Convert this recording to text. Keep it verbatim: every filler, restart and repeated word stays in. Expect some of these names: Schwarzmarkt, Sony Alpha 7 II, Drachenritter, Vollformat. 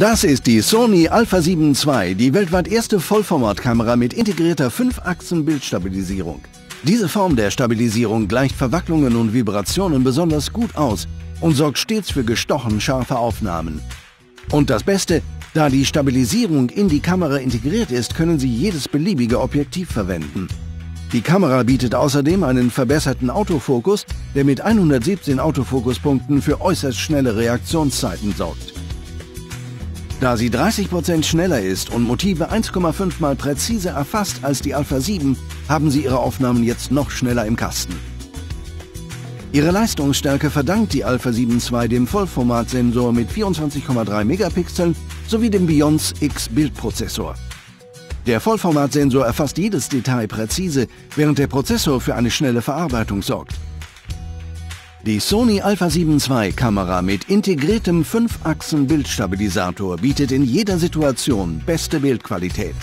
Das ist die Sony Alpha sieben zwei, die weltweit erste Vollformatkamera mit integrierter fünf Achsen Bildstabilisierung. Diese Form der Stabilisierung gleicht Verwacklungen und Vibrationen besonders gut aus und sorgt stets für gestochen scharfe Aufnahmen. Und das Beste, da die Stabilisierung in die Kamera integriert ist, können Sie jedes beliebige Objektiv verwenden. Die Kamera bietet außerdem einen verbesserten Autofokus, der mit hundertsiebzehn Autofokuspunkten für äußerst schnelle Reaktionszeiten sorgt. Da sie dreißig Prozent schneller ist und Motive eins Komma fünf mal präziser erfasst als die Alpha sieben, haben Sie Ihre Aufnahmen jetzt noch schneller im Kasten. Ihre Leistungsstärke verdankt die Alpha sieben zwei dem Vollformatsensor mit vierundzwanzig Komma drei Megapixeln sowie dem Beyonce X Bildprozessor. Der Vollformatsensor erfasst jedes Detail präzise, während der Prozessor für eine schnelle Verarbeitung sorgt. Die Sony Alpha sieben zwei Kamera mit integriertem fünf Achsen Bildstabilisator bietet in jeder Situation beste Bildqualität.